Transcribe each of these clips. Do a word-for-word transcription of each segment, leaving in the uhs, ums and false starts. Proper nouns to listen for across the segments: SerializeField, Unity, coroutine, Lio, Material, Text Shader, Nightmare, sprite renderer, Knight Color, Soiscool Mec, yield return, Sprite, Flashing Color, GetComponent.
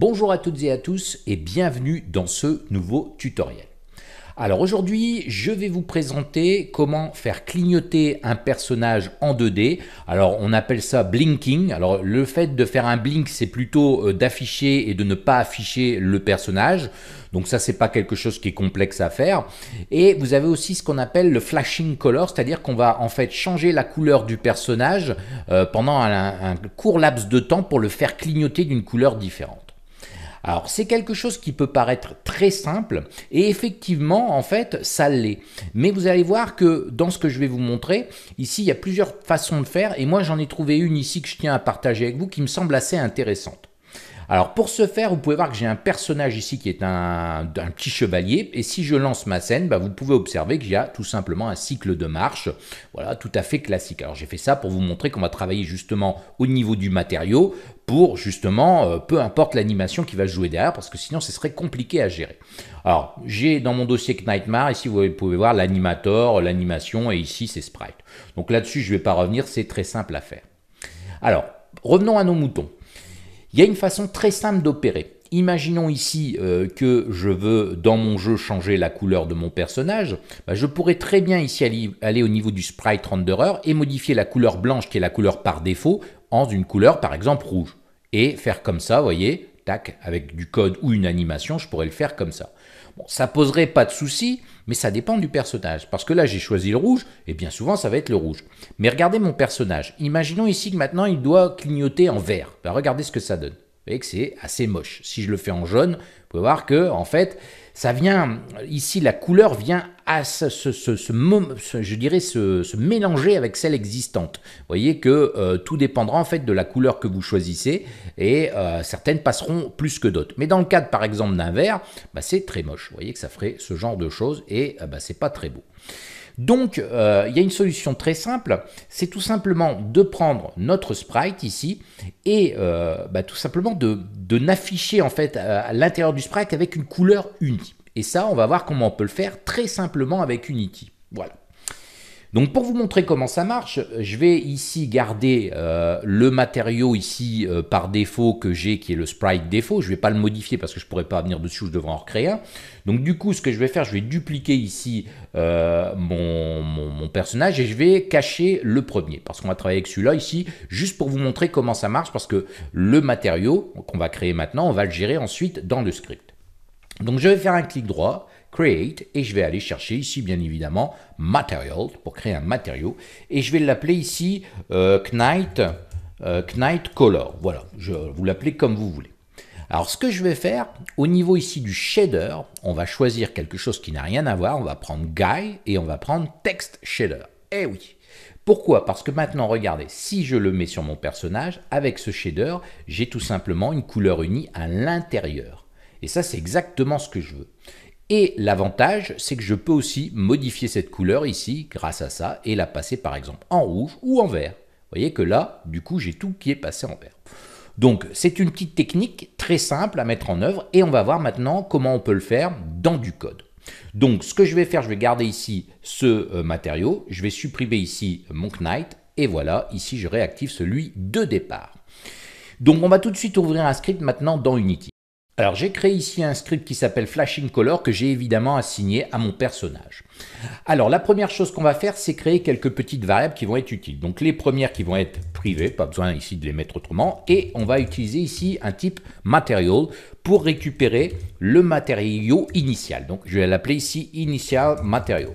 Bonjour à toutes et à tous et bienvenue dans ce nouveau tutoriel. Alors aujourd'hui, je vais vous présenter comment faire clignoter un personnage en deux D. Alors on appelle ça blinking. Alors le fait de faire un blink, c'est plutôt d'afficher et de ne pas afficher le personnage. Donc ça, c'est pas quelque chose qui est complexe à faire. Et vous avez aussi ce qu'on appelle le flashing color, c'est-à-dire qu'on va en fait changer la couleur du personnage euh, pendant un, un court laps de temps pour le faire clignoter d'une couleur différente. Alors c'est quelque chose qui peut paraître très simple et effectivement en fait ça l'est. Mais vous allez voir que dans ce que je vais vous montrer, ici il y a plusieurs façons de faire et moi j'en ai trouvé une ici que je tiens à partager avec vous qui me semble assez intéressante. Alors pour ce faire, vous pouvez voir que j'ai un personnage ici qui est un, un petit chevalier et si je lance ma scène, bah, vous pouvez observer qu'il y a tout simplement un cycle de marche, voilà, tout à fait classique. Alors j'ai fait ça pour vous montrer qu'on va travailler justement au niveau du matériau pour justement, euh, peu importe l'animation qui va jouer derrière parce que sinon ce serait compliqué à gérer. Alors j'ai dans mon dossier Nightmare, ici vous pouvez voir l'animator, l'animation et ici c'est Sprite. Donc là-dessus je ne vais pas revenir, c'est très simple à faire. Alors revenons à nos moutons. Il y a une façon très simple d'opérer. Imaginons ici euh, que je veux dans mon jeu changer la couleur de mon personnage. Bah, je pourrais très bien ici aller, aller au niveau du sprite renderer et modifier la couleur blanche qui est la couleur par défaut en une couleur par exemple rouge. Et faire comme ça, vous voyez, tac, avec du code ou une animation, je pourrais le faire comme ça. Bon, ça poserait pas de souci, mais ça dépend du personnage. Parce que là j'ai choisi le rouge et bien souvent ça va être le rouge. Mais regardez mon personnage. Imaginons ici que maintenant il doit clignoter en vert. Ben, regardez ce que ça donne. Vous voyez que c'est assez moche. Si je le fais en jaune, vous pouvez voir que en fait, ça vient ici la couleur vient à ce, ce, ce, ce je dirais se, se mélanger avec celle existante. Vous voyez que euh, tout dépendra en fait de la couleur que vous choisissez et euh, certaines passeront plus que d'autres. Mais dans le cadre par exemple d'un vert, bah, c'est très moche. Vous voyez que ça ferait ce genre de choses et euh, bah, c'est pas très beau. Donc, euh, il y a une solution très simple, c'est tout simplement de prendre notre sprite ici et euh, bah, tout simplement de, de n'afficher en fait à l'intérieur du sprite avec une couleur unie. Et ça, on va voir comment on peut le faire très simplement avec Unity. Voilà. Donc pour vous montrer comment ça marche, je vais ici garder euh, le matériau ici euh, par défaut que j'ai qui est le sprite défaut. Je ne vais pas le modifier parce que je ne pourrais pas venir dessus, je devrais en recréer un. Donc du coup ce que je vais faire, je vais dupliquer ici euh, mon, mon, mon personnage et je vais cacher le premier parce qu'on va travailler avec celui-là ici juste pour vous montrer comment ça marche parce que le matériau qu'on va créer maintenant, on va le gérer ensuite dans le script. Donc je vais faire un clic droit. Create et je vais aller chercher ici bien évidemment Material pour créer un matériau et je vais l'appeler ici euh, Knight, euh, Knight Color. Voilà, je, vous l'appelez comme vous voulez. Alors ce que je vais faire au niveau ici du shader, on va choisir quelque chose qui n'a rien à voir, on va prendre Guy et on va prendre Text Shader. Eh oui. Pourquoi? Parce que maintenant, regardez, si je le mets sur mon personnage, avec ce shader, j'ai tout simplement une couleur unie à l'intérieur. Et ça, c'est exactement ce que je veux. Et l'avantage, c'est que je peux aussi modifier cette couleur ici, grâce à ça, et la passer par exemple en rouge ou en vert. Vous voyez que là, du coup, j'ai tout qui est passé en vert. Donc, c'est une petite technique très simple à mettre en œuvre, et on va voir maintenant comment on peut le faire dans du code. Donc, ce que je vais faire, je vais garder ici ce matériau, je vais supprimer ici mon Knight, et voilà, ici, je réactive celui de départ. Donc, on va tout de suite ouvrir un script maintenant dans Unity. Alors j'ai créé ici un script qui s'appelle Flashing Color que j'ai évidemment assigné à mon personnage. Alors la première chose qu'on va faire, c'est créer quelques petites variables qui vont être utiles. Donc les premières qui vont être privées, pas besoin ici de les mettre autrement. Et on va utiliser ici un type Material pour récupérer le matériau initial. Donc je vais l'appeler ici Initial Material.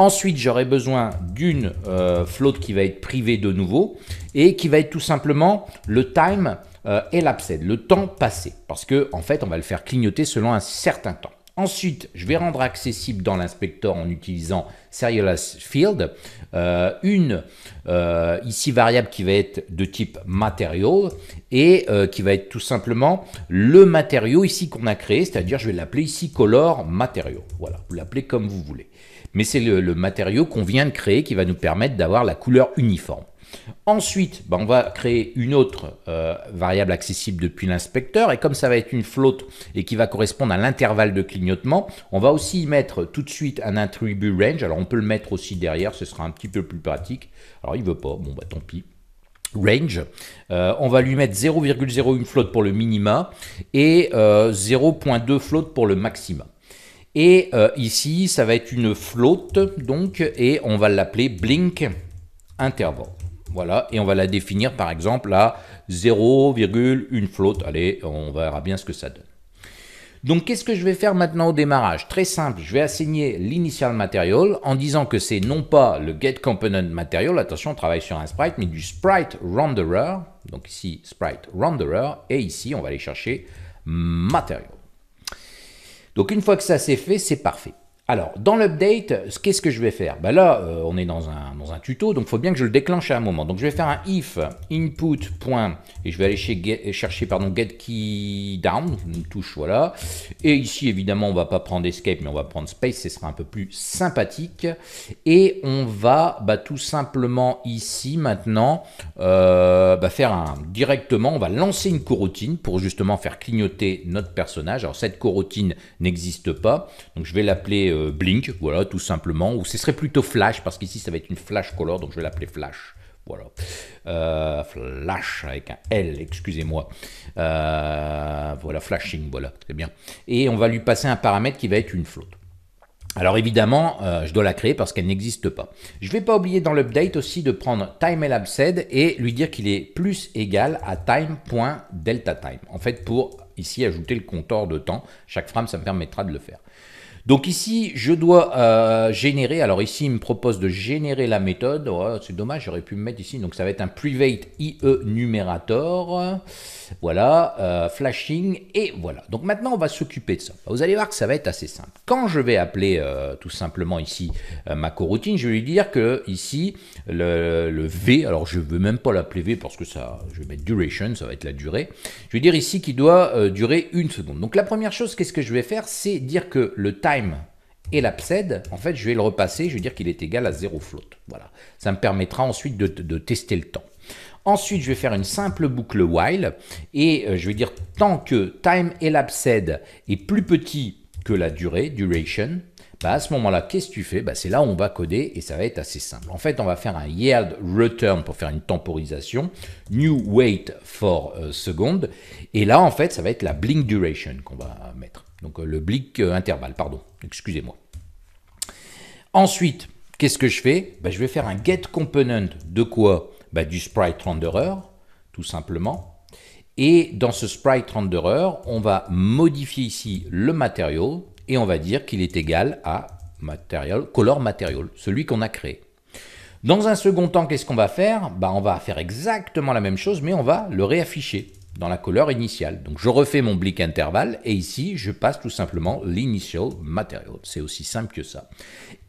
Ensuite, j'aurai besoin d'une euh, float qui va être privée de nouveau et qui va être tout simplement le time euh, elapsed, le temps passé. Parce que en fait, on va le faire clignoter selon un certain temps. Ensuite, je vais rendre accessible dans l'inspecteur en utilisant SerializeField euh, une euh, ici variable qui va être de type Material et euh, qui va être tout simplement le matériau ici qu'on a créé, c'est-à-dire je vais l'appeler ici Color Material. Voilà, vous l'appelez comme vous voulez. Mais c'est le, le matériau qu'on vient de créer qui va nous permettre d'avoir la couleur uniforme. Ensuite, bah, on va créer une autre euh, variable accessible depuis l'inspecteur. Et comme ça va être une float et qui va correspondre à l'intervalle de clignotement, on va aussi y mettre tout de suite un attribut range. Alors, on peut le mettre aussi derrière, ce sera un petit peu plus pratique. Alors, il ne veut pas, bon, bah tant pis. range. Euh, on va lui mettre zéro virgule zéro un float pour le minima et euh, zéro virgule deux float pour le maxima. Et euh, ici, ça va être une float, donc, et on va l'appeler blink interval. Voilà, et on va la définir par exemple à zéro virgule un float. Allez, on verra bien ce que ça donne. Donc, qu'est-ce que je vais faire maintenant au démarrage? Très simple, je vais assigner l'initial material en disant que c'est non pas le getComponent material, attention, on travaille sur un sprite, mais du sprite renderer. Donc ici, sprite renderer, et ici, on va aller chercher material. Donc, une fois que ça c'est fait, c'est parfait. Alors, dans l'update, qu'est-ce que je vais faire? Ben là, euh, on est dans un, dans un tuto, donc il faut bien que je le déclenche à un moment. Donc, je vais faire un if input. Et je vais aller chez get, chercher pardon, get key down, une touche, voilà. Et ici, évidemment, on ne va pas prendre escape, mais on va prendre space, ce sera un peu plus sympathique. Et on va bah, tout simplement ici, maintenant, euh, bah, faire un directement, on va lancer une coroutine pour justement faire clignoter notre personnage. Alors, cette coroutine n'existe pas, donc je vais l'appeler... Euh, blink, voilà, tout simplement, ou ce serait plutôt flash, parce qu'ici ça va être une flash color, donc je vais l'appeler flash, voilà, euh, flash avec un L, excusez-moi, euh, voilà, flashing, voilà, très bien, et on va lui passer un paramètre qui va être une float. Alors évidemment, euh, je dois la créer parce qu'elle n'existe pas. Je ne vais pas oublier dans l'update aussi de prendre timeEllapsed et lui dire qu'il est plus égal à time.delta time, en fait pour ici ajouter le compteur de temps, chaque frame ça me permettra de le faire. Donc ici, je dois euh, générer, alors ici, il me propose de générer la méthode, oh, c'est dommage, j'aurais pu me mettre ici, donc ça va être un private I E numerator, voilà, euh, flashing, et voilà. Donc maintenant, on va s'occuper de ça. Vous allez voir que ça va être assez simple. Quand je vais appeler euh, tout simplement ici euh, ma coroutine, je vais lui dire que ici, le, le V, alors je ne veux même pas l'appeler V parce que ça, je vais mettre duration, ça va être la durée, je vais dire ici qu'il doit euh, durer une seconde. Donc la première chose, qu'est-ce que je vais faire, c'est dire que le time et l'abcède, en fait, je vais le repasser, je vais dire qu'il est égal à zéro float. Voilà, ça me permettra ensuite de, de, de tester le temps. Ensuite, je vais faire une simple boucle while et je vais dire tant que time et l'abcède est plus petit que la durée, duration, bah à ce moment-là, qu'est-ce que tu fais? Bah, c'est là où on va coder et ça va être assez simple. En fait, on va faire un yield return pour faire une temporisation, new wait for euh, seconde, et là, en fait, ça va être la blink duration qu'on va mettre. Donc, le blink euh, intervalle, pardon, excusez-moi. Ensuite, qu'est-ce que je fais? Ben, je vais faire un get component de quoi? Ben, du sprite renderer, tout simplement. Et dans ce sprite renderer, on va modifier ici le matériau et on va dire qu'il est égal à material, color material, celui qu'on a créé. Dans un second temps, qu'est-ce qu'on va faire? Ben, on va faire exactement la même chose, mais on va le réafficher dans la couleur initiale. Donc je refais mon blink intervalle et ici je passe tout simplement l'initial material. C'est aussi simple que ça.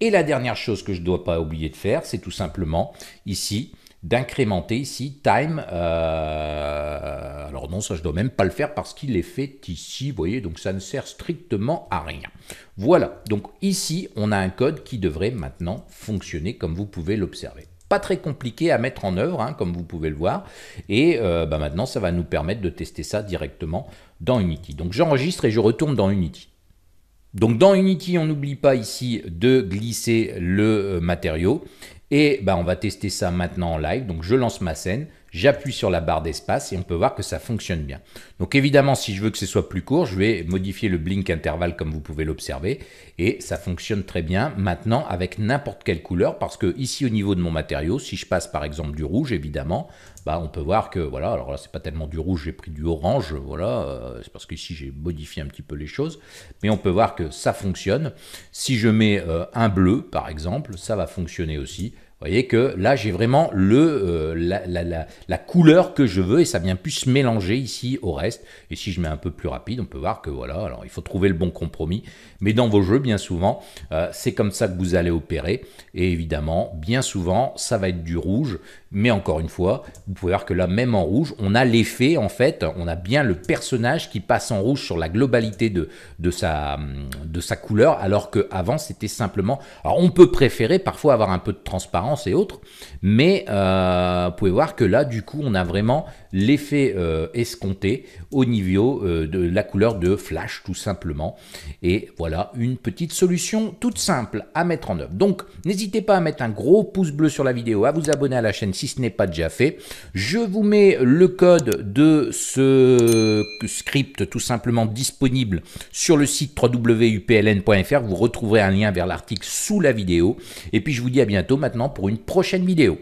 Et la dernière chose que je ne dois pas oublier de faire, c'est tout simplement ici d'incrémenter ici time. Euh... Alors non, ça je dois même pas le faire parce qu'il est fait ici, vous voyez, donc ça ne sert strictement à rien. Voilà, donc ici on a un code qui devrait maintenant fonctionner comme vous pouvez l'observer. Pas très compliqué à mettre en œuvre, hein, comme vous pouvez le voir. Et euh, bah maintenant, ça va nous permettre de tester ça directement dans Unity. Donc, j'enregistre et je retourne dans Unity. Donc, dans Unity, on n'oublie pas ici de glisser le matériau. Et bah, on va tester ça maintenant en live. Donc, je lance ma scène, j'appuie sur la barre d'espace et on peut voir que ça fonctionne bien. Donc, évidemment, si je veux que ce soit plus court, je vais modifier le blink intervalle comme vous pouvez l'observer. Et ça fonctionne très bien maintenant avec n'importe quelle couleur parce que ici, au niveau de mon matériau, si je passe par exemple du rouge, évidemment, bah, on peut voir que, voilà, alors là, c'est pas tellement du rouge, j'ai pris du orange, voilà, euh, c'est parce qu'ici, j'ai modifié un petit peu les choses. Mais on peut voir que ça fonctionne. Si je mets euh, un bleu, par exemple, ça va fonctionner aussi. Vous voyez que là, j'ai vraiment le, euh, la, la, la, la couleur que je veux et ça vient plus se mélanger ici au reste. Et si je mets un peu plus rapide, on peut voir que voilà, alors il faut trouver le bon compromis. Mais dans vos jeux, bien souvent, euh, c'est comme ça que vous allez opérer. Et évidemment, bien souvent, ça va être du rouge. Mais encore une fois, vous pouvez voir que là, même en rouge, on a l'effet, en fait, on a bien le personnage qui passe en rouge sur la globalité de, de, sa, de sa couleur, alors qu'avant, c'était simplement... Alors, on peut préférer parfois avoir un peu de transparence, transparence et autres, mais euh, vous pouvez voir que là du coup on a vraiment l'effet euh, escompté au niveau euh, de la couleur de Flash tout simplement. Et voilà une petite solution toute simple à mettre en œuvre. Donc n'hésitez pas à mettre un gros pouce bleu sur la vidéo, à vous abonner à la chaîne si ce n'est pas déjà fait. Je vous mets le code de ce script tout simplement disponible sur le site w w w point u p l n point f r. Vous retrouverez un lien vers l'article sous la vidéo. Et puis je vous dis à bientôt maintenant pour une prochaine vidéo.